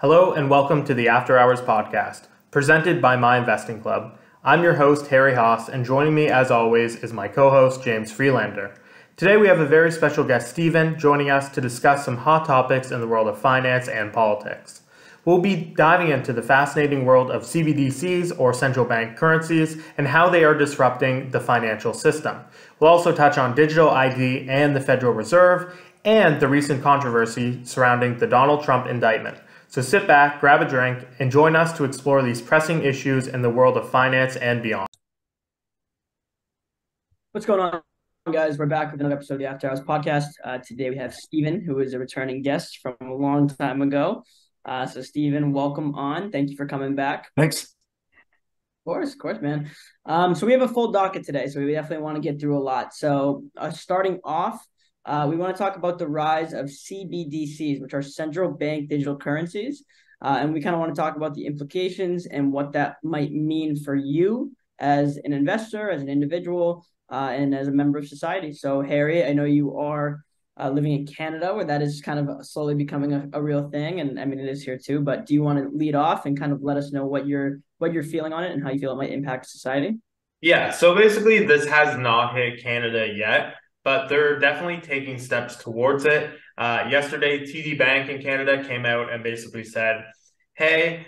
Hello and welcome to the After Hours Podcast, presented by My Investing Club. I'm your host, Harry Haas, and joining me as always is my co-host, James Freelander. Today we have a very special guest, Stephen, joining us to discuss some hot topics in the world of finance and politics. We'll be diving into the fascinating world of CBDCs, or central bank currencies, and how they are disrupting the financial system. We'll also touch on digital ID and the Federal Reserve, and the recent controversy surrounding the Donald Trump indictment. So sit back, grab a drink, and join us to explore these pressing issues in the world of finance and beyond. What's going on, guys? We're back with another episode of the After Hours Podcast. Today we have Stephen, who is a returning guest from a long time ago. So Stephen, welcome on. Thank you for coming back. Thanks. Of course, man. So we have a full docket today, so we definitely want to get through a lot. So starting off, we want to talk about the rise of CBDCs, which are central bank digital currencies. And we kind of want to talk about the implications and what that might mean for you as an investor, as an individual, and as a member of society. So Harry, I know you are living in Canada, where that is kind of slowly becoming a real thing. And I mean, it is here too, but do you want to lead off and kind of let us know what you're feeling on it and how you feel it might impact society? Yeah, so basically this has not hit Canada yet, but they're definitely taking steps towards it. Yesterday, TD Bank in Canada came out and basically said, hey,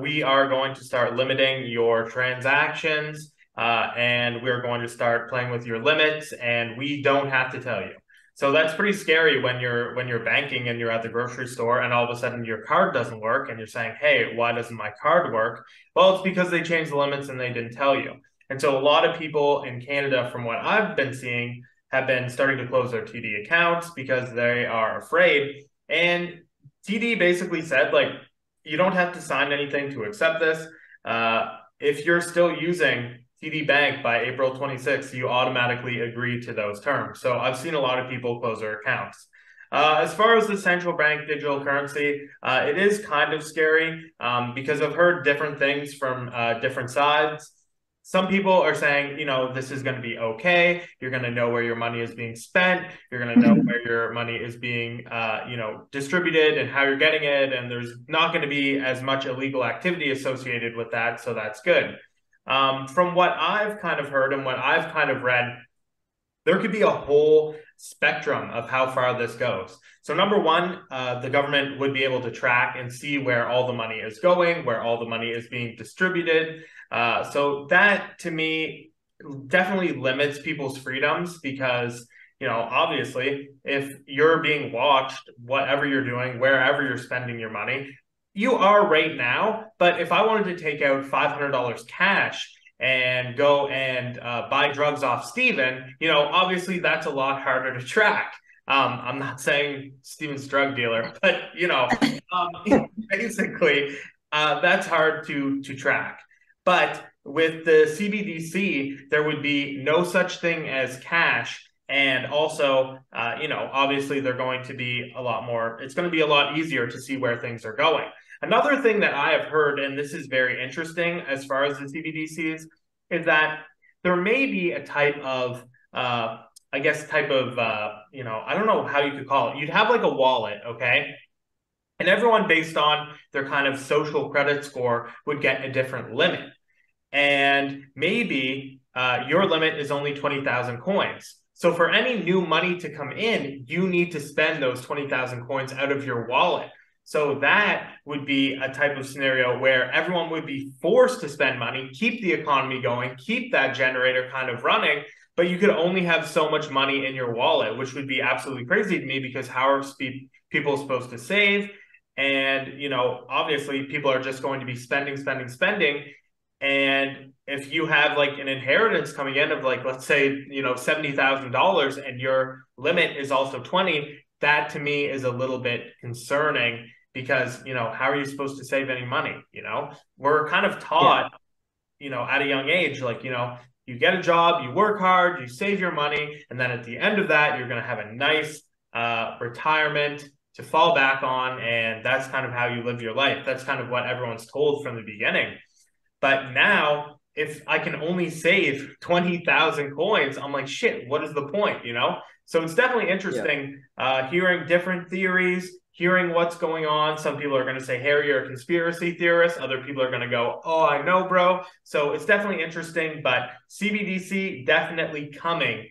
we are going to start limiting your transactions and we're going to start playing with your limits and we don't have to tell you. So that's pretty scary when you're banking and you're at the grocery store and all of a sudden your card doesn't work and you're saying, hey, why doesn't my card work? Well, it's because they changed the limits and they didn't tell you. And so a lot of people in Canada, from what I've been seeing, have been starting to close their TD accounts because they are afraid. And TD basically said, like, you don't have to sign anything to accept this. If you're still using TD Bank by April 26th, you automatically agree to those terms. So I've seen a lot of people close their accounts. As far as the central bank digital currency, it is kind of scary because I've heard different things from different sides. Some people are saying, you know, this is going to be okay. You're going to know where your money is being spent. You're going to know where your money is being, you know, distributed and how you're getting it. And there's not going to be as much illegal activity associated with that. So that's good. From what I've kind of heard and what I've kind of read, there could be a whole spectrum of how far this goes. So number one, the government would be able to track and see where all the money is going, where all the money is being distributed. So that, to me, definitely limits people's freedoms because, you know, obviously, if you're being watched, whatever you're doing, wherever you're spending your money, you are right now. But if I wanted to take out $500 cash and go and buy drugs off Steven, you know, obviously that's a lot harder to track. I'm not saying Steven's drug dealer, but, you know, basically that's hard to track. But with the CBDC, there would be no such thing as cash. And also, you know, obviously they're going to be a lot more, it's going to be a lot easier to see where things are going. Another thing that I have heard, and this is very interesting as far as the CBDCs, is that there may be a type of, you know, I don't know how you could call it. You'd have like a wallet, okay? And everyone, based on their kind of social credit score, would get a different limit. And maybe your limit is only 20,000 coins. So for any new money to come in, you need to spend those 20,000 coins out of your wallet. So that would be a type of scenario where everyone would be forced to spend money, keep the economy going, keep that generator kind of running, but you could only have so much money in your wallet, which would be absolutely crazy to me because how are people supposed to save? And, you know, obviously people are just going to be spending. And if you have like an inheritance coming in of like, let's say, you know, $70,000 and your limit is also 20, that to me is a little bit concerning because, you know, how are you supposed to save any money? You know, we're kind of taught, you know, at a young age, like, you know, you get a job, you work hard, you save your money. And then at the end of that, you're going to have a nice retirement to fall back on. And that's kind of how you live your life. That's kind of what everyone's told from the beginning. But now if I can only save 20,000 coins, I'm like, shit, what is the point? You know? So it's definitely interesting hearing different theories, hearing what's going on. Some people are going to say, Harry, you're a conspiracy theorist. Other people are going to go, oh, I know, bro. So it's definitely interesting, but CBDC definitely coming.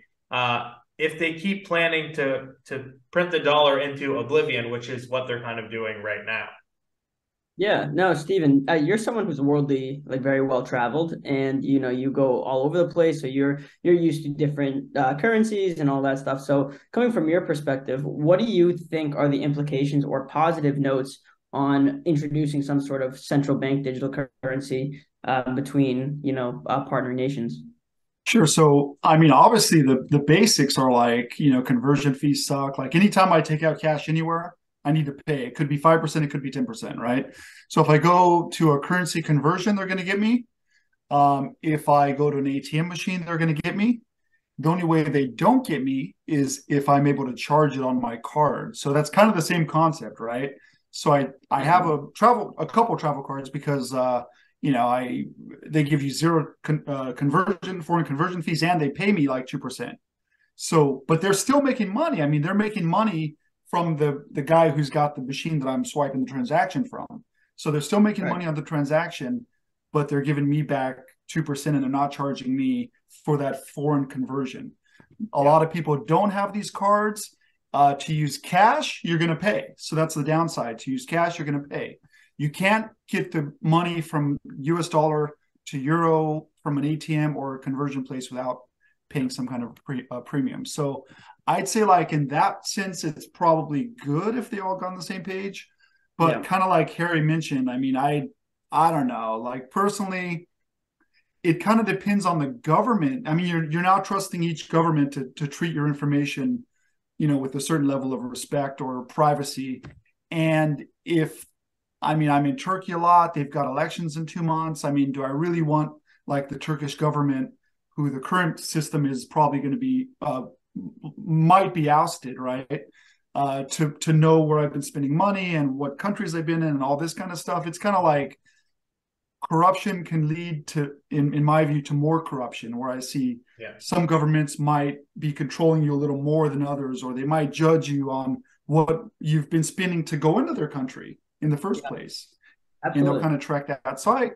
If they keep planning to print the dollar into oblivion, which is what they're kind of doing right now. Yeah, no, Stephen, you're someone who's worldly, like very well traveled, and you know you go all over the place, so you're used to different currencies and all that stuff. So, coming from your perspective, what do you think are the implications or positive notes on introducing some sort of central bank digital currency between partner nations? Sure. So, I mean, obviously the basics are like, conversion fees suck. Like anytime I take out cash anywhere, I need to pay. It could be 5%, it could be 10%, right? So if I go to a currency conversion, they're going to get me. If I go to an ATM machine, they're going to get me. The only way they don't get me is if I'm able to charge it on my card. So that's kind of the same concept, right? So I have a couple travel cards because, they give you zero foreign conversion fees, and they pay me like 2%. So, but they're still making money. I mean, they're making money from the guy who's got the machine that I'm swiping the transaction from. So they're still making money on the transaction, but they're giving me back 2%, and they're not charging me for that foreign conversion. A lot of people don't have these cards. To use cash, you're going to pay. So that's the downside. To use cash, you're going to pay. You can't get the money from US dollar to euro from an ATM or a conversion place without paying some kind of premium. So I'd say like in that sense, it's probably good if they all got on the same page, but kind of like Harry mentioned, I mean, I don't know, like personally, it kind of depends on the government. I mean, you're now trusting each government to treat your information, with a certain level of respect or privacy. And I'm in Turkey a lot. They've got elections in 2 months. I mean, do I really want like the Turkish government, who the current system is probably going to be, might be ousted, right? To know where I've been spending money and what countries I've been in and all this kind of stuff. It's kind of like corruption can lead to, in my view, to more corruption, where I see some governments might be controlling you a little more than others, or they might judge you on what you've been spending to go into their country in the first place. Absolutely. And they'll kind of track that. So I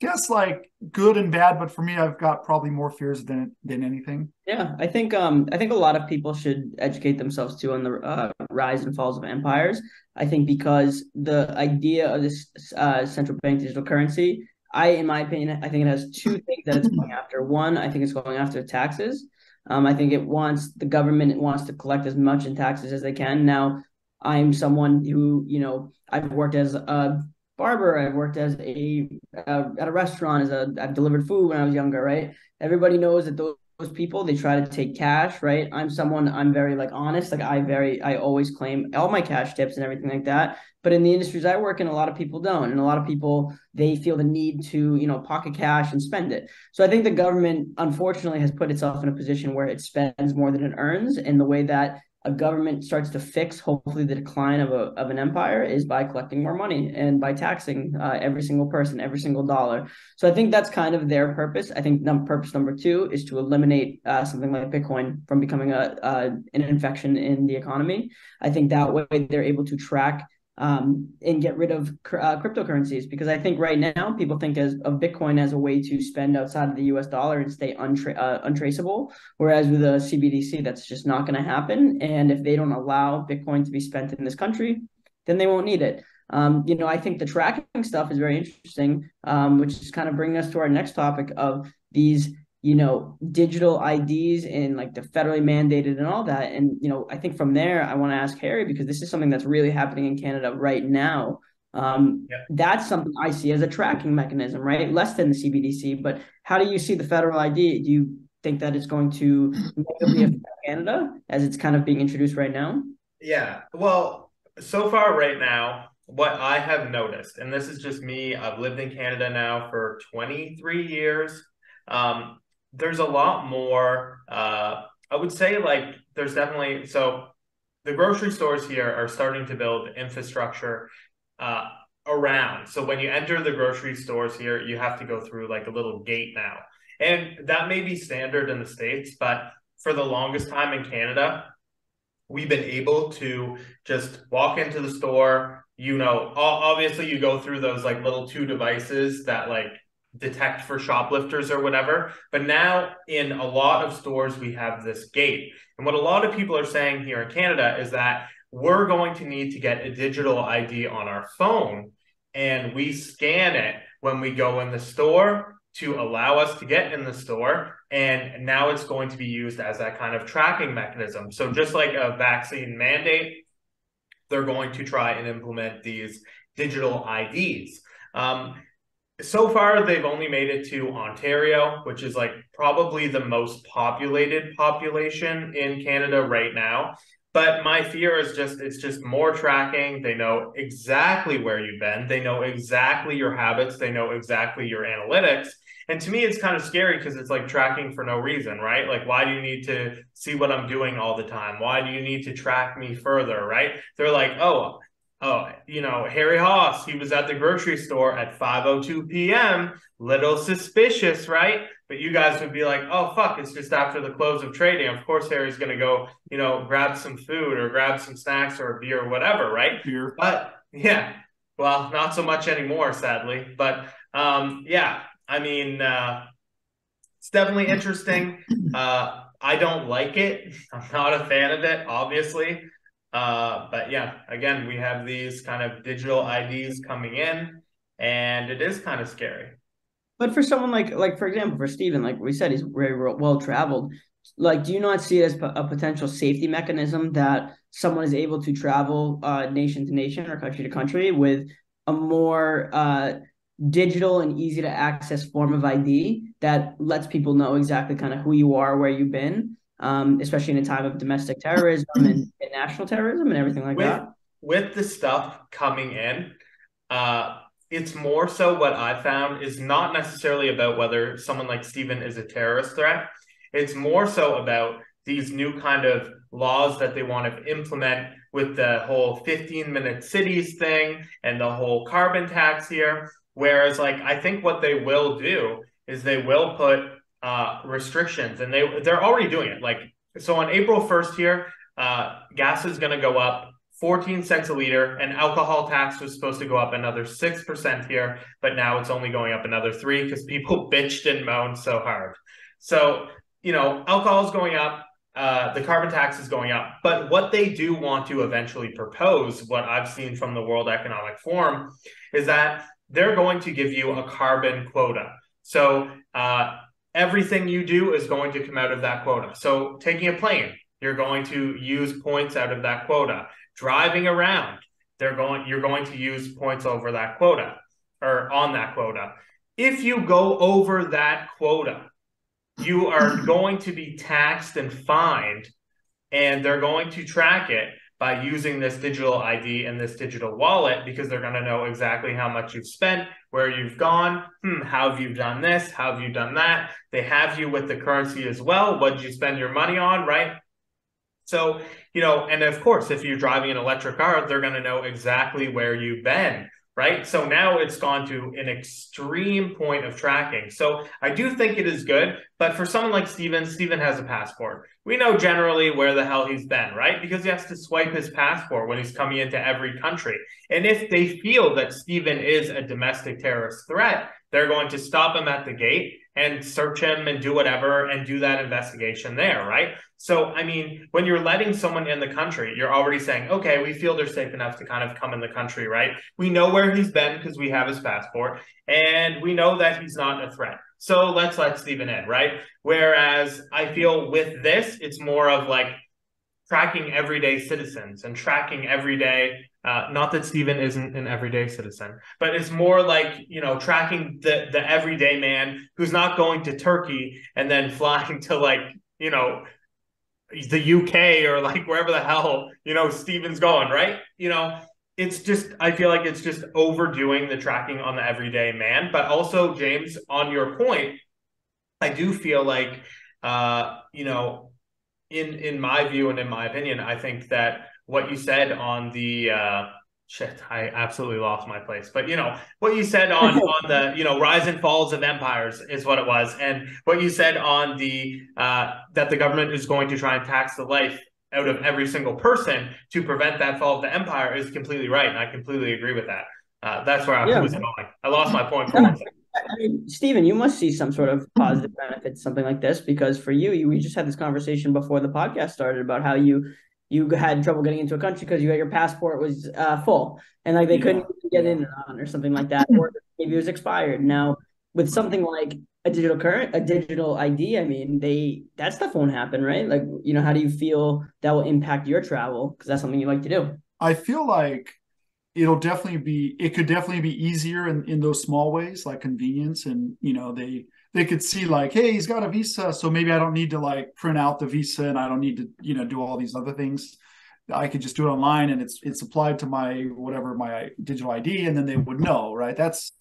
guess like good and bad, but for me, I've got probably more fears than anything. Yeah. I think a lot of people should educate themselves too on the rise and falls of empires. I think because the idea of this central bank digital currency, in my opinion, I think it has two things that it's going after. One, I think it's going after taxes. I think the government wants to collect as much in taxes as they can. Now, I'm someone who, I've worked as a barber, I've worked as at a restaurant, I've delivered food when I was younger, right? Everybody knows that those people, they try to take cash, right? I'm very like honest, like I always claim all my cash tips and everything like that. But in the industries I work in, a lot of people don't. And a lot of people, they feel the need to, pocket cash and spend it. So I think the government, unfortunately, has put itself in a position where it spends more than it earns. And the way that a government starts to fix, hopefully, the decline of an empire is by collecting more money and by taxing every single person, every single dollar. So I think that's kind of their purpose. I think purpose number two is to eliminate something like Bitcoin from becoming an infection in the economy. I think that way they're able to track and get rid of cryptocurrencies, because I think right now people think of Bitcoin as a way to spend outside of the US dollar and stay untraceable, whereas with a CBDC, that's just not going to happen. And if they don't allow Bitcoin to be spent in this country, then they won't need it. I think the tracking stuff is very interesting, which is kind of bringing us to our next topic of these digital IDs and like the federally mandated and all that. And, I think from there, I want to ask Harry, because this is something that's really happening in Canada right now. That's something I see as a tracking mechanism, right? Less than the CBDC, but how do you see the federal ID? Do you think that it's going to negatively affect Canada as it's kind of being introduced right now? Yeah, well, so far right now, what I have noticed, and this is just me, I've lived in Canada now for 23 years. There's a lot more, I would say like there's definitely, so the grocery stores here are starting to build infrastructure around. So when you enter the grocery stores here, you have to go through like a little gate now. And that may be standard in the States, but for the longest time in Canada, we've been able to just walk into the store, you know, obviously you go through those like little two devices that like detect for shoplifters or whatever. But now in a lot of stores, we have this gate. And what a lot of people are saying here in Canada is that we're going to need to get a digital ID on our phone, and we scan it when we go in the store to allow us to get in the store. And now it's going to be used as that kind of tracking mechanism. So just like a vaccine mandate, they're going to try and implement these digital IDs. So far, they've only made it to Ontario, which is like probably the most populated population in Canada right now. But my fear is just, it's just more tracking. They know exactly where you've been. They know exactly your habits. They know exactly your analytics. And to me, it's kind of scary because it's like tracking for no reason, right? Like, why do you need to see what I'm doing all the time? Why do you need to track me further, right? They're like, oh, you know, Harry Haas, he was at the grocery store at 5:02 p.m., little suspicious, right? But you guys would be like, oh, fuck, it's just after the close of trading. Of course, Harry's going to go, you know, grab some food or grab some snacks or a beer or whatever, right? Beer. But yeah, well, not so much anymore, sadly. But yeah. I mean, it's definitely interesting. I don't like it. I'm not a fan of it, obviously. But yeah, again, we have these kind of digital IDs coming in, and it is kind of scary. But for someone like for example, for Stephen, like we said, he's very well-traveled. Like, do you not see it as a potential safety mechanism that someone is able to travel nation to nation or country to country with a more digital and easy to access form of ID that lets people know exactly kind of who you are, where you've been, especially in a time of domestic terrorism and national terrorism and everything like that? With the stuff coming in, it's more so what I found is not necessarily about whether someone like Stephen is a terrorist threat. It's more so about these new kind of laws that they want to implement with the whole 15-minute cities thing and the whole carbon tax here. Whereas, like, I think what they will do is they will put restrictions, and they're already doing it. Like, so on April 1st here, gas is going to go up 14 cents a liter, and alcohol tax was supposed to go up another 6% here, but now it's only going up another 3% because people bitched and moaned so hard. So, you know, alcohol is going up. The carbon tax is going up. But what they do want to eventually propose, what I've seen from the World Economic Forum, is that they're going to give you a carbon quota. So everything you do is going to come out of that quota. So taking a plane, you're going to use points out of that quota. Driving around, you're going to use points over that quota or on that quota. If you go over that quota, you are going to be taxed and fined, and they're going to track it by using this digital ID and this digital wallet, because they're gonna know exactly how much you've spent, where you've gone, how have you done this, how have you done that? They have you with the currency as well, what did you spend your money on, right? So, you know, and of course, if you're driving an electric car, they're gonna know exactly where you've been, right? So now it's gone to an extreme point of tracking. So I do think it is good, but for someone like Stephen has a passport. We know generally where the hell he's been, right? Because he has to swipe his passport when he's coming into every country. And if they feel that Stephen is a domestic terrorist threat, they're going to stop him at the gate and search him and do whatever and do that investigation there, right? So, I mean, when you're letting someone in the country, you're already saying, okay, we feel they're safe enough to kind of come in the country, right? We know where he's been because we have his passport, and we know that he's not a threat. So let's let Stephen in, right? Whereas I feel with this, it's more of like tracking everyday citizens and tracking everyday, not that Stephen isn't an everyday citizen, but it's more like, you know, tracking the everyday man who's not going to Turkey and then flying to, like, you know, the UK or like wherever the hell, you know, Stephen's going, right? You know, it's just, I feel like it's just overdoing the tracking on the everyday man. But also, James, on your point, I do feel like, you know, in my view and in my opinion, I think that what you said on the, I absolutely lost my place. But, you know, what you said on the, you know, rise and falls of empires is what it was. And what you said on the, that the government is going to try and tax the life out of every single person to prevent that fall of the empire is completely right. And I completely agree with that. That's where I was going. I lost my point. I mean, Stephen, you must see some sort of positive benefit to something like this, because for you, we just had this conversation before the podcast started about how you had trouble getting into a country because your passport was full and like they couldn't get in and on or something like that, or maybe it was expired. Now with something like a digital ID, I mean, that stuff won't happen, right? Like, you know, how do you feel that will impact your travel? Because that's something you like to do. I feel like it could definitely be easier in those small ways, like convenience. And, you know, they could see like, hey, he's got a visa, so maybe I don't need to like print out the visa and I don't need to, you know, do all these other things. I could just do it online and it's applied to my digital ID, and then they would know, right? That's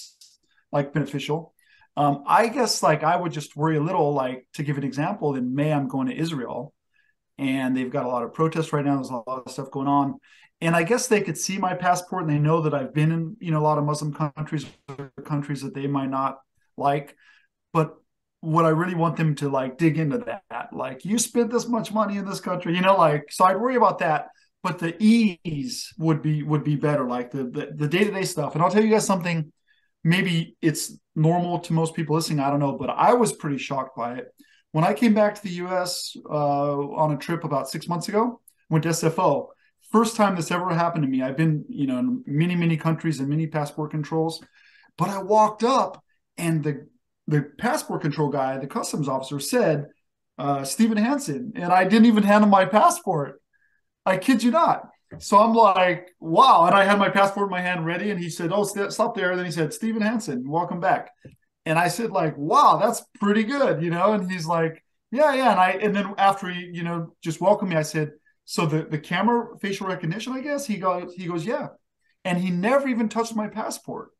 like beneficial. I guess like I would just worry a little, like to give an example, in May, I'm going to Israel and they've got a lot of protests right now. There's a lot of stuff going on. And I guess they could see my passport and they know that I've been in, you know, a lot of Muslim countries, countries that they might not like. But what I really want them to like dig into that, like you spent this much money in this country, you know, like, so I'd worry about that. But the ease would be better, like the day-to-day stuff. And I'll tell you guys something, maybe it's normal to most people listening, I don't know, but I was pretty shocked by it. When I came back to the US on a trip about 6 months ago, went to SFO. First time this ever happened to me. I've been, you know, in many, many countries and many passport controls, but I walked up and the passport control guy, the customs officer, said, Stephen Hansen, and I didn't even hand him my passport. I kid you not. So I'm like, wow. And I had my passport in my hand ready. And he said, oh, stop there. And then he said, Stephen Hansen, welcome back. And I said like, wow, that's pretty good. You know? And he's like, yeah. And then after he, you know, just welcomed me, I said, so the camera facial recognition, I guess, he goes, yeah. And he never even touched my passport.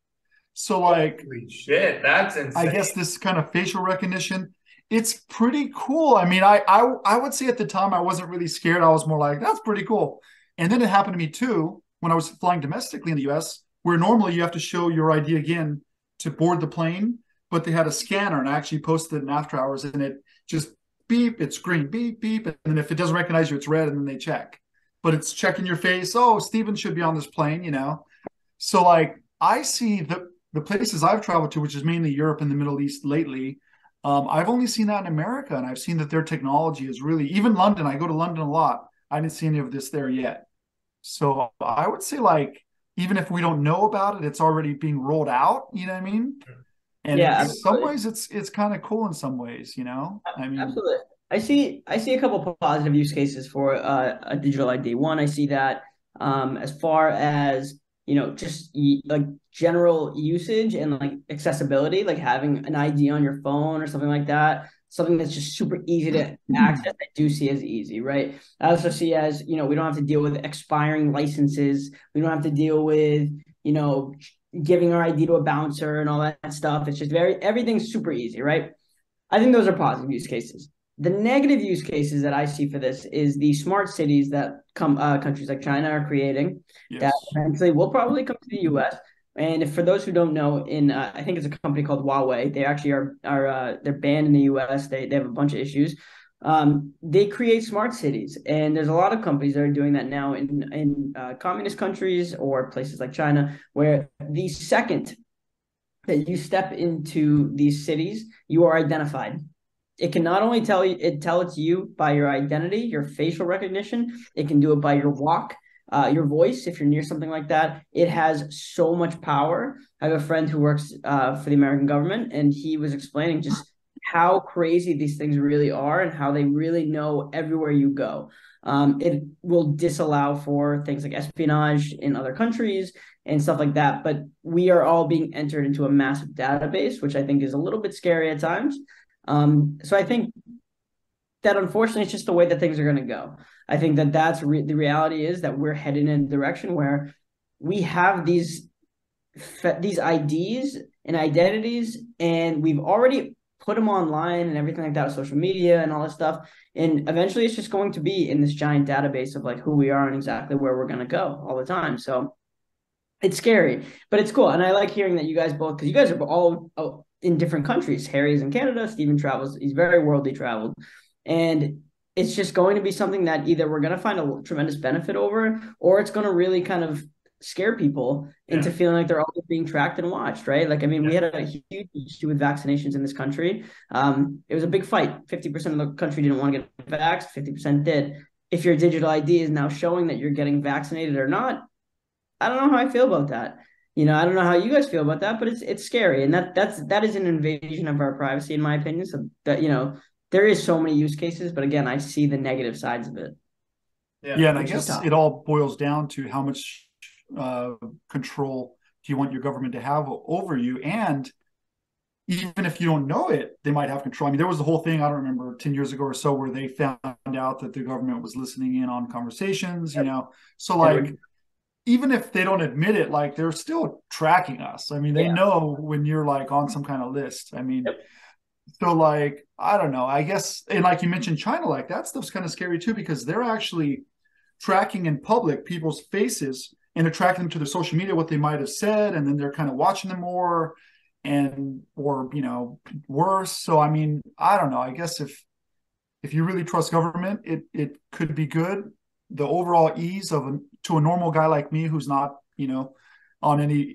So like, holy shit, that's insane. I guess this kind of facial recognition, it's pretty cool. I mean, I would say at the time I wasn't really scared. I was more like, that's pretty cool. And then it happened to me too, when I was flying domestically in the US, where normally you have to show your ID again to board the plane, but they had a scanner, and I actually posted in After Hours, and it just beep, it's green, beep, beep. And then if it doesn't recognize you, it's red, and then they check. But it's checking your face. Oh, Stephen should be on this plane, you know? So like, I see the places I've traveled to, which is mainly Europe and the Middle East lately, I've only seen that in America. And I've seen that their technology is really, even London, I go to London a lot. I didn't see any of this there yet. So I would say like, even if we don't know about it, it's already being rolled out. You know what I mean? And yeah, in some ways, it's kind of cool. In some ways, you know, I mean, absolutely. I see a couple of positive use cases for a digital ID. One, I see that as far as, you know, just like general usage and like accessibility, like having an ID on your phone or something like that, something that's just super easy to access. I do see as easy, right? I also see as, you know, we don't have to deal with expiring licenses. We don't have to deal with, you know, giving our ID to a bouncer and all that stuff. It's just everything's super easy, right? I think those are positive use cases. The negative use cases that I see for this is the smart cities that countries like China are creating, yes, that eventually will probably come to the U.S. And if, for those who don't know, in I think it's a company called Huawei. They actually are they're banned in the U.S. They have a bunch of issues. They create smart cities, and there's a lot of companies that are doing that now in communist countries or places like China, where the second that you step into these cities, you are identified. It can not only tell it to you by your identity, your facial recognition. It can do it by your walk, your voice. If you're near something like that, it has so much power. I have a friend who works for the American government, and he was explaining just how crazy these things really are and how they really know everywhere you go. It will disallow for things like espionage in other countries and stuff like that. But we are all being entered into a massive database, which I think is a little bit scary at times. So I think that unfortunately it's just the way that things are going to go. I think that that's the reality is that we're headed in a direction where we have these IDs and identities, and we've already put them online and everything like that with social media and all this stuff. And eventually it's just going to be in this giant database of like who we are and exactly where we're going to go all the time. So it's scary, but it's cool. And I like hearing that you guys both, because you guys are all in different countries. Harry's in Canada. Stephen travels. He's very worldly traveled. And it's just going to be something that either we're going to find a tremendous benefit over, or it's going to really kind of scare people into feeling like they're always being tracked and watched, right? Like, I mean, we had a huge issue with vaccinations in this country. It was a big fight. 50% of the country didn't want to get vaxxed, 50% did. If your digital ID is now showing that you're getting vaccinated or not, I don't know how I feel about that. You know, I don't know how you guys feel about that, but it's scary. And that is an invasion of our privacy, in my opinion. So that, you know, there is so many use cases, but again, I see the negative sides of it. Yeah, and I guess it all boils down to how much control do you want your government to have over you? And even if you don't know it, they might have control. I mean, there was the whole thing, I don't remember, 10 years ago or so, where they found out that the government was listening in on conversations, you know? So like, even if they don't admit it, like, they're still tracking us. I mean, they know when you're like on some kind of list. I mean, so like, I don't know, I guess, and like you mentioned China, like that stuff's kind of scary too, because they're actually tracking in public people's faces and attracting them to their social media, what they might have said. And then they're kind of watching them more and, or, you know, worse. So, I mean, I don't know, I guess if you really trust government, it could be good. The overall ease to a normal guy like me, who's not, you know,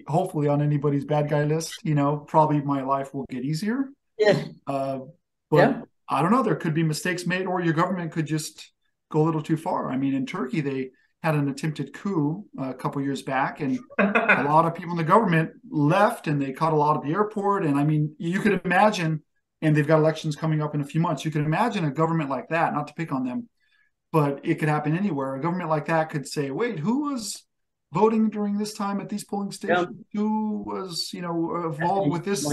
hopefully on anybody's bad guy list, you know, probably my life will get easier. Yeah. But I don't know, there could be mistakes made, or your government could just go a little too far. I mean, in Turkey, they had an attempted coup a couple years back, and a lot of people in the government left, and they caught a lot at the airport. And I mean, you could imagine, and they've got elections coming up in a few months. You could imagine a government like that, not to pick on them, but it could happen anywhere. A government like that could say, wait, who was voting during this time at these polling stations? Yeah. Who was, you know, involved with this,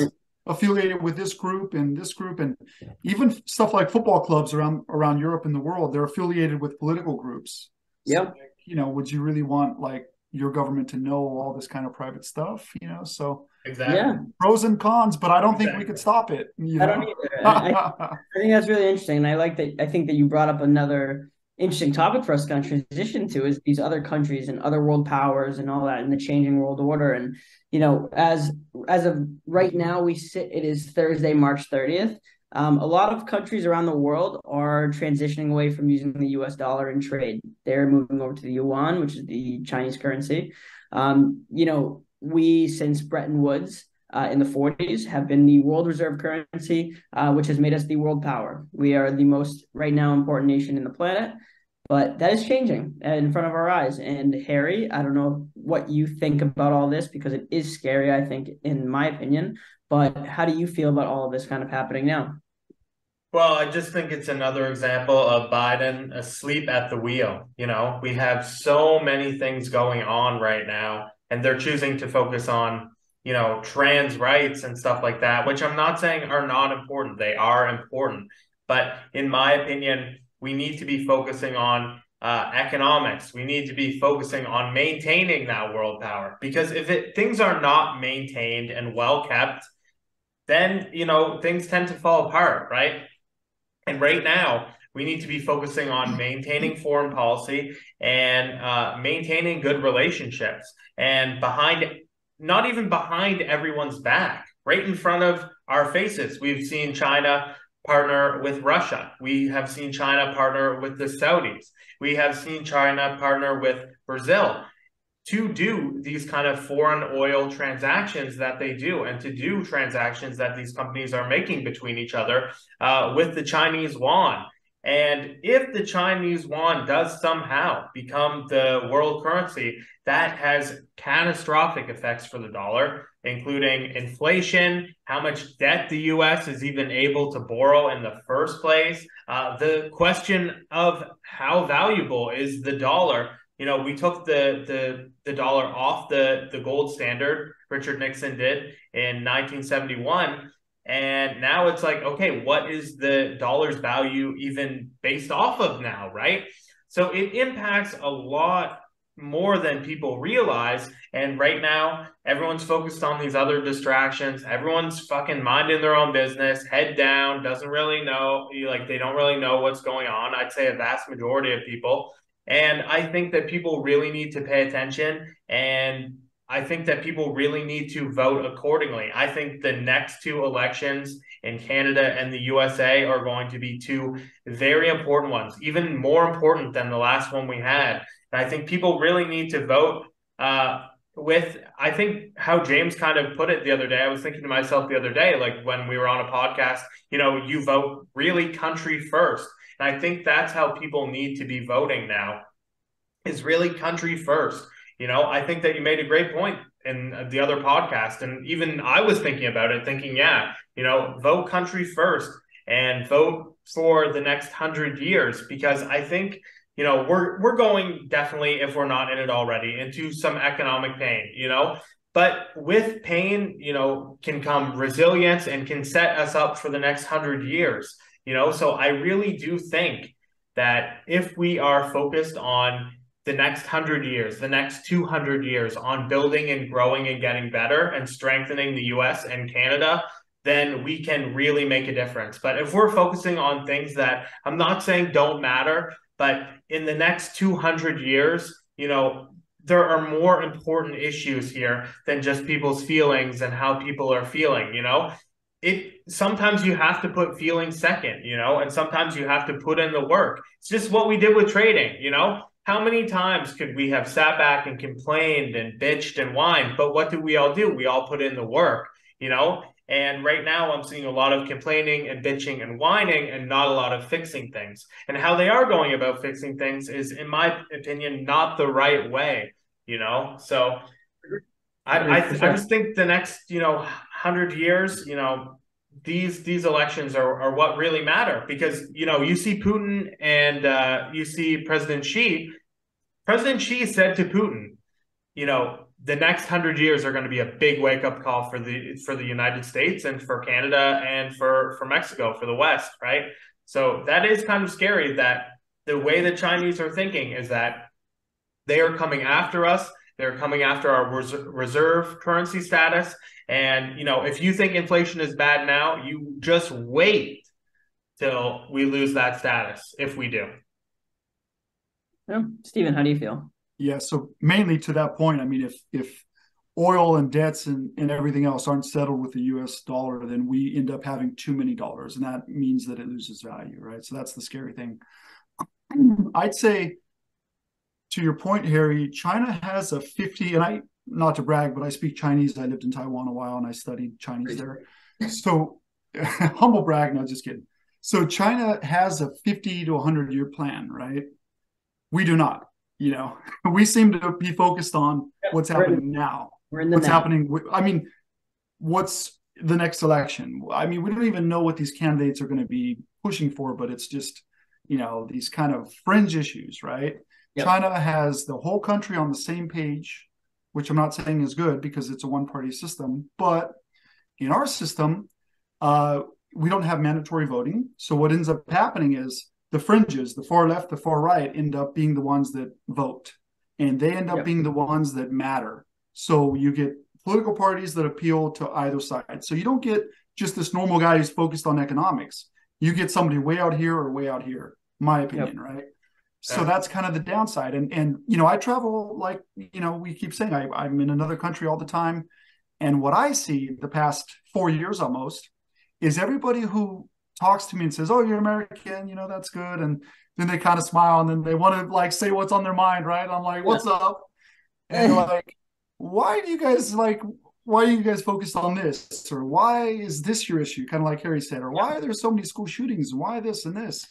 affiliated with this group and this group? And even stuff like football clubs around Europe and the world, they're affiliated with political groups. Yeah. So, like, you know, would you really want like your government to know all this kind of private stuff, you know? So pros and cons, but I don't think we could stop it. I don't either. I think that's really interesting. And I like that. I think that you brought up another interesting topic for us to kind of transition to, is these other countries and other world powers and all that, and the changing world order. And, you know, as of right now, it is Thursday, March 30th. A lot of countries around the world are transitioning away from using the US dollar in trade. They're moving over to the yuan, which is the Chinese currency. You know, we, since Bretton Woods, in the 40s, have been the world reserve currency, which has made us the world power. We are the most, right now, important nation in the planet, but that is changing in front of our eyes. And Harry, I don't know what you think about all this, because it is scary, I think, in my opinion, but how do you feel about all of this kind of happening now? Well, I just think it's another example of Biden asleep at the wheel. You know, we have so many things going on right now, and they're choosing to focus on, you know, trans rights and stuff like that, which I'm not saying are not important. They are important. But in my opinion, we need to be focusing on economics. We need to be focusing on maintaining that world power, because if things are not maintained and well kept, then, you know, things tend to fall apart, right? And right now, we need to be focusing on maintaining foreign policy and maintaining good relationships, and not even behind everyone's back, right in front of our faces. We've seen China partner with Russia. We have seen China partner with the Saudis. We have seen China partner with Brazil to do these kind of foreign oil transactions that they do, and to do transactions that these companies are making between each other with the Chinese yuan. And if the Chinese yuan does somehow become the world currency, that has catastrophic effects for the dollar, including inflation, how much debt the U.S. is even able to borrow in the first place, the question of how valuable is the dollar. You know, we took the dollar off the gold standard, Richard Nixon did in 1971. And now it's like, okay, what is the dollar's value even based off of now, right? So it impacts a lot more than people realize. And right now, everyone's focused on these other distractions. Everyone's fucking minding their own business, head down, doesn't really know, like they don't really know what's going on. I'd say a vast majority of people. And I think that people really need to pay attention. And I think that people really need to vote accordingly. I think the next two elections in Canada and the USA are going to be two very important ones, even more important than the last one we had. And I think people really need to vote with, I think how James kind of put it the other day, I was thinking to myself the other day, like when we were on a podcast, you know, you vote really country first. And I think that's how people need to be voting now, is really country first. You know, I think that you made a great point in the other podcast. And even I was thinking about it, thinking, yeah, you know, vote country first and vote for the next 100 years, because I think, you know, we're going definitely, if we're not in it already, into some economic pain, you know, but with pain, you know, can come resilience and can set us up for the next 100 years, you know? So I really do think that if we are focused on the next 100 years, the next 200 years on building and growing and getting better and strengthening the US and Canada, then we can really make a difference. But if we're focusing on things that I'm not saying don't matter, but in the next 200 years, you know, there are more important issues here than just people's feelings and how people are feeling, you know? Sometimes you have to put feelings second, you know, and sometimes you have to put in the work. It's just what we did with trading, you know? How many times could we have sat back and complained and bitched and whined? But what do? We all put in the work, you know? And right now I'm seeing a lot of complaining and bitching and whining and not a lot of fixing things. And how they are going about fixing things is, in my opinion, not the right way, you know? So I just think the next, you know, 100 years, you know, these elections are what really matter, because, you know, you see Putin and you see President Xi. President Xi said to Putin, you know, the next 100 years are going to be a big wake up call for the United States and for Canada and for Mexico, for the West. Right. So that is kind of scary that the way the Chinese are thinking is that they are coming after us. They're coming after our reserve currency status. And, you know, if you think inflation is bad now, you just wait till we lose that status, if we do. Well, Stephen, how do you feel? Yeah, so mainly to that point, I mean, if oil and debts and everything else aren't settled with the U.S. dollar, then we end up having too many dollars, and that means that it loses value, right? So that's the scary thing. I'd say, to your point, Harry, China has a 50, and I, not to brag, but I speak Chinese. I lived in Taiwan a while and I studied Chinese there. So humble brag, no, just kidding. So China has a 50 to 100 year plan, right? We do not, you know, we seem to be focused on what's happening now. What's happening. I mean, what's the next election? I mean, we don't even know what these candidates are going to be pushing for, but it's just, you know, these kind of fringe issues, right? Yep. China has the whole country on the same page, which I'm not saying is good because it's a one-party system. But in our system, we don't have mandatory voting. So what ends up happening is the fringes, the far left, the far right, end up being the ones that vote. And they end up being the ones that matter. So you get political parties that appeal to either side. So you don't get just this normal guy who's focused on economics. You get somebody way out here or way out here, my opinion, right? So that's kind of the downside. And you know, I travel, like, you know, we keep saying I'm in another country all the time. And what I see the past 4 years almost is everybody who talks to me and says, oh, you're American, you know, that's good. And then they kind of smile and then they want to like say what's on their mind, right? I'm like, what's up? And they're like, why are you guys focused on this? Or why is this your issue? Kind of like Harry said, or why are there so many school shootings? Why this and this?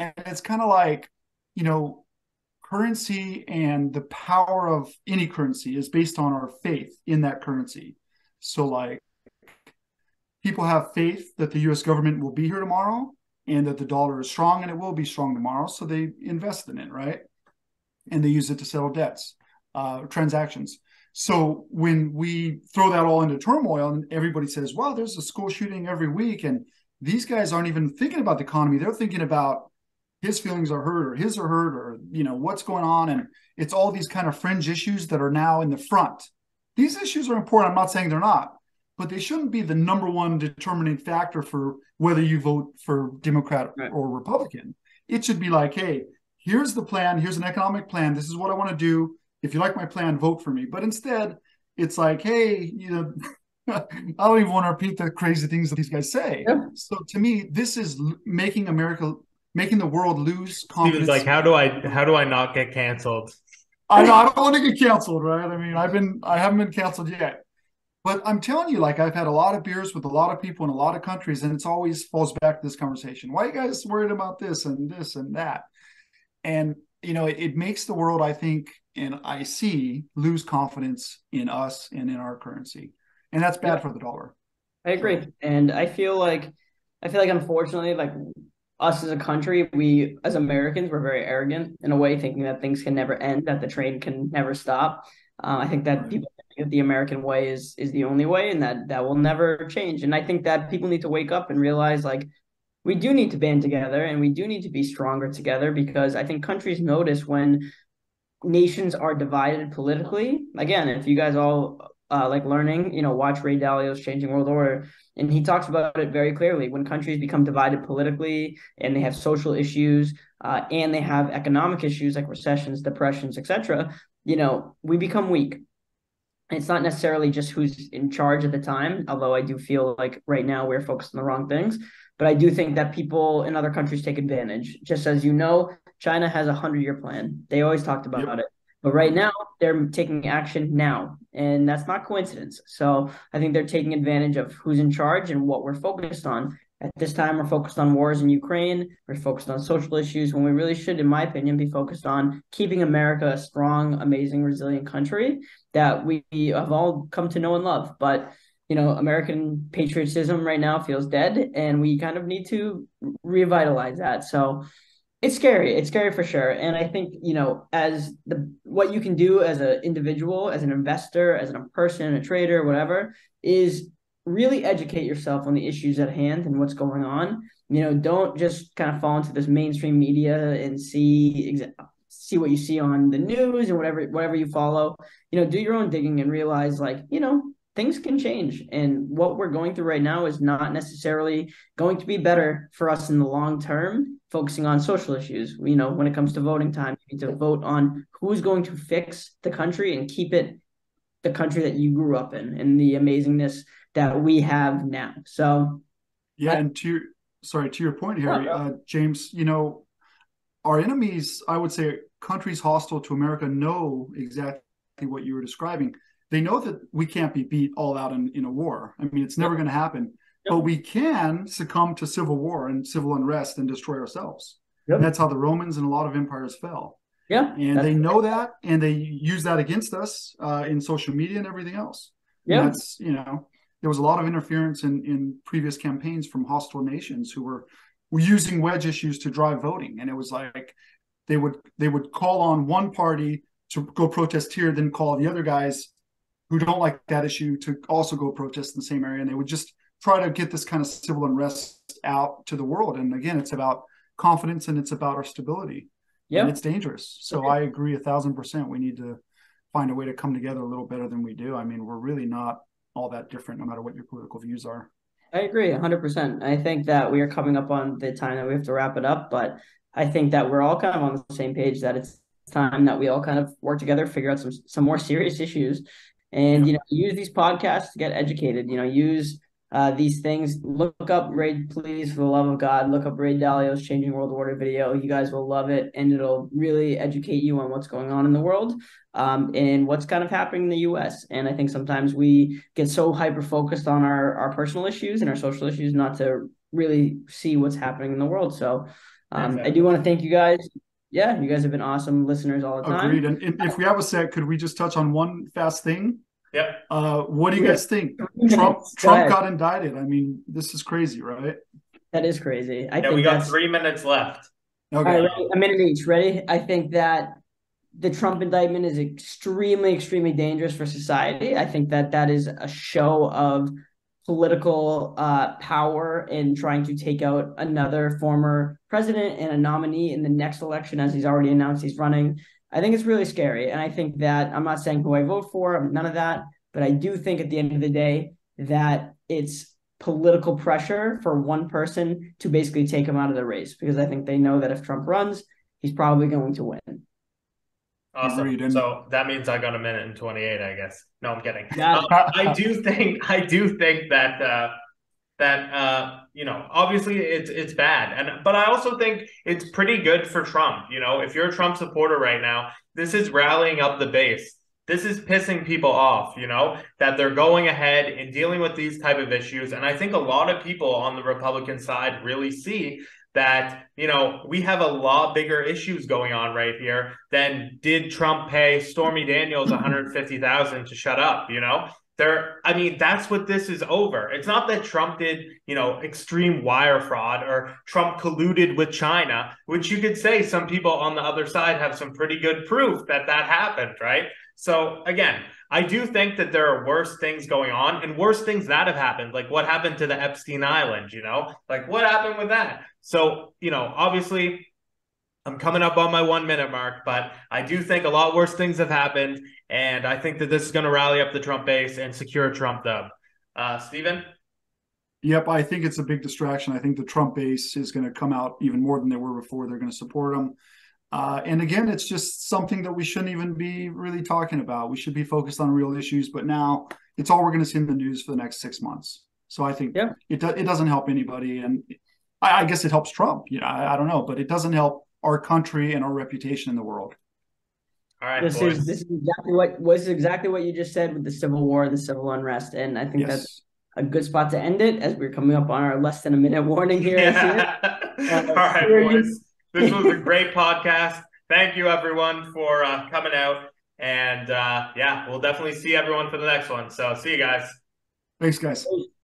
And it's kind of like, you know, currency and the power of any currency is based on our faith in that currency. So like people have faith that the U.S. government will be here tomorrow and that the dollar is strong and it will be strong tomorrow. So they invest in it, right? And they use it to settle debts, transactions. So when we throw that all into turmoil and everybody says, wow, there's a school shooting every week and these guys aren't even thinking about the economy. They're thinking about his feelings are hurt or his are hurt or, you know, what's going on. And it's all these kind of fringe issues that are now in the front. These issues are important. I'm not saying they're not, but they shouldn't be the number one determining factor for whether you vote for Democrat or Republican. It should be like, hey, here's the plan. Here's an economic plan. This is what I want to do. if you like my plan, vote for me. But instead, it's like, hey, you know, I don't even want to repeat the crazy things that these guys say. Yeah. So to me, this is making America, making the world lose confidence. Steven's like, how do I not get canceled? I don't want to get canceled, right? I mean, I haven't been canceled yet. But I'm telling you, like, I've had a lot of beers with a lot of people in a lot of countries, and it's always falls back to this conversation. Why are you guys worried about this and this and that? And, you know, it makes the world, I think, and I see, lose confidence in us and in our currency. And that's bad for the dollar. I agree. So, and I feel like, unfortunately, like us as a country, we as Americans, we're very arrogant in a way, thinking that things can never end, that the train can never stop. I think that people think that the American way is the only way, and that will never change. And I think that people need to wake up and realize, like, we do need to band together and we do need to be stronger together, because I think countries notice when nations are divided politically. Again, if you guys all like learning, you know, watch Ray Dalio's Changing World Order, and he talks about it very clearly. When countries become divided politically and they have social issues and they have economic issues like recessions, depressions, etc., you know, we become weak. And it's not necessarily just who's in charge at the time, although I do feel like right now we're focused on the wrong things. But I do think that people in other countries take advantage. Just as, you know, China has a 100-year plan. They always talked about it. But right now, they're taking action now, and that's not coincidence. So I think they're taking advantage of who's in charge and what we're focused on. At this time, we're focused on wars in Ukraine. We're focused on social issues when we really should, in my opinion, be focused on keeping America a strong, amazing, resilient country that we have all come to know and love. But, you know, American patriotism right now feels dead, and we kind of need to revitalize that. So it's scary. It's scary for sure. And I think, you know, what you can do as an individual, as an investor, as a person, a trader, whatever, is really educate yourself on the issues at hand and what's going on. You know, don't just kind of fall into this mainstream media and see what you see on the news and whatever you follow. You know, do your own digging and realize, like, you know, things can change, and what we're going through right now is not necessarily going to be better for us in the long term, focusing on social issues. You know, when it comes to voting time, you need to vote on who's going to fix the country and keep it the country that you grew up in and the amazingness that we have now. So, yeah, and to your point, Harry, James, you know, our enemies, I would say countries hostile to America, know exactly what you were describing. They know that we can't be beat all out in a war. I mean, it's never going to happen. Yep. But we can succumb to civil war and civil unrest and destroy ourselves. Yep. And that's how the Romans and a lot of empires fell. Yeah, and they know that, and they use that against us in social media and everything else. Yeah, that's, you know, there was a lot of interference in previous campaigns from hostile nations who were using wedge issues to drive voting, and it was like they would call on one party to go protest here, then call the other guys who don't like that issue to also go protest in the same area. And they would just try to get this kind of civil unrest out to the world. And again, it's about confidence and it's about our stability. Yeah. And it's dangerous. So I agree 1,000%. We need to find a way to come together a little better than we do. I mean, we're really not all that different, no matter what your political views are. I agree 100%. I think that we are coming up on the time that we have to wrap it up, but I think that we're all kind of on the same page that it's time that we all kind of work together, figure out some more serious issues. And, you know, use these podcasts to get educated, you know, use these things. Look up Ray, please, for the love of God, look up Ray Dalio's Changing World Order video. You guys will love it, and it'll really educate you on what's going on in the world and what's kind of happening in the U.S. And I think sometimes we get so hyper-focused on our personal issues and our social issues not to really see what's happening in the world. So exactly. I do want to thank you guys. Yeah, you guys have been awesome listeners all the time. Agreed. And if we have a sec, could we just touch on one fast thing? Yep. What do you guys think? Trump got indicted. I mean, this is crazy, right? That is crazy. I think we got 3 minutes left. Okay. All right, ready? A minute each. Ready? I think that the Trump indictment is extremely, extremely dangerous for society. I think that is a show of political power in trying to take out another former president and a nominee in the next election, as he's already announced he's running. I think it's really scary. And I think that, I'm not saying who I vote for, none of that, but I do think at the end of the day that it's political pressure for one person to basically take him out of the race, because I think they know that if Trump runs, he's probably going to win. Awesome. So that means I got a minute and 28, I guess. No, I'm kidding. Yeah. I do think that, you know, obviously it's bad. But I also think it's pretty good for Trump. You know, if you're a Trump supporter right now, this is rallying up the base. This is pissing people off, you know, that they're going ahead and dealing with these type of issues. And I think a lot of people on the Republican side really see that, you know, we have a lot bigger issues going on right here than did Trump pay Stormy Daniels $150,000 to shut up, you know? I mean, that's what this is over. It's not that Trump did, you know, extreme wire fraud or Trump colluded with China, which you could say some people on the other side have some pretty good proof that that happened, right? So again, I do think that there are worse things going on and worse things that have happened, like what happened to the Epstein Island, you know, like what happened with that? So, you know, obviously I'm coming up on my 1 minute mark, but I do think a lot worse things have happened. And I think that this is going to rally up the Trump base and secure Trump dub. Steven? Yep, I think it's a big distraction. I think the Trump base is going to come out even more than they were before. They're going to support him. And again, it's just something that we shouldn't even be really talking about. We should be focused on real issues, but now it's all we're going to see in the news for the next 6 months. So I think it doesn't help anybody. And I guess it helps Trump. You know, I don't know, but it doesn't help our country and our reputation in the world. All right, this is exactly what you just said with the Civil War, the civil unrest. And I think that's a good spot to end it, as we're coming up on our less than a minute warning here. All right, boys. This was a great podcast. Thank you, everyone, for coming out. And yeah, we'll definitely see everyone for the next one. So see you guys. Thanks, guys.